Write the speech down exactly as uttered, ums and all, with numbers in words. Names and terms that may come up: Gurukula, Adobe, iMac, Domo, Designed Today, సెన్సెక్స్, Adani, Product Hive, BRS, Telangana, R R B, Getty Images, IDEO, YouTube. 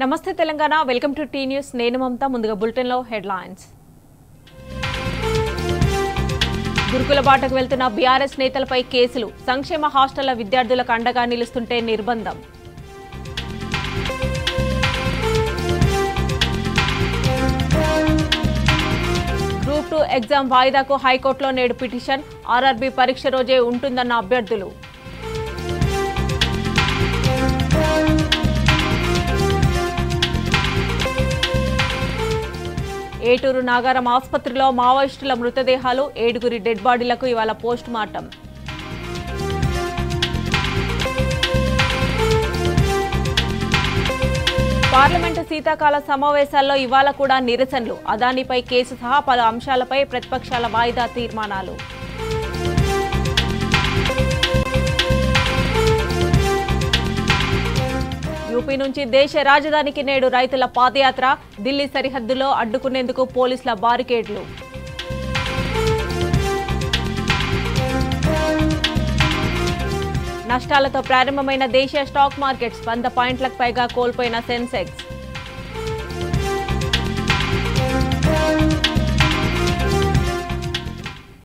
Namaste Telangana, welcome to T News. Nenu Mamta Munduga bulletin lo headlines. Gurukula Batku veltuna B R S netalapai kesulu, Sankshema hostella vidyarthulaku andaga nilustunte nirbandham. Group two exam vaidaku High Court lo nedu petition, R R B pariksha roje untundanna abhyarthulu. Eturu Nagaram Aspatrilo Maoistula Mrutadehalu, Eduguri dead body laku ivala post mortem. Parliament Sitakala Samavesalo Ivala Kuda Nirasanlu, Adani Pai Kesu Saha Palu Amshalapai Pratpakshala Vaida Tirmanalu. U P నుంచి దేశ రాజధానికి నేడు రైతుల పాదయాత్ర ఢిల్లీ సరిహద్దులో అడ్డుకునేందుకు పోలీసుల బారికేడ్లు నష్టాలతో ప్రారంభమైన దేశీయ స్టాక్ మార్కెట్స్ వంద పాయింట్లకు పైగా కోల్పోయిన సెన్సెక్స్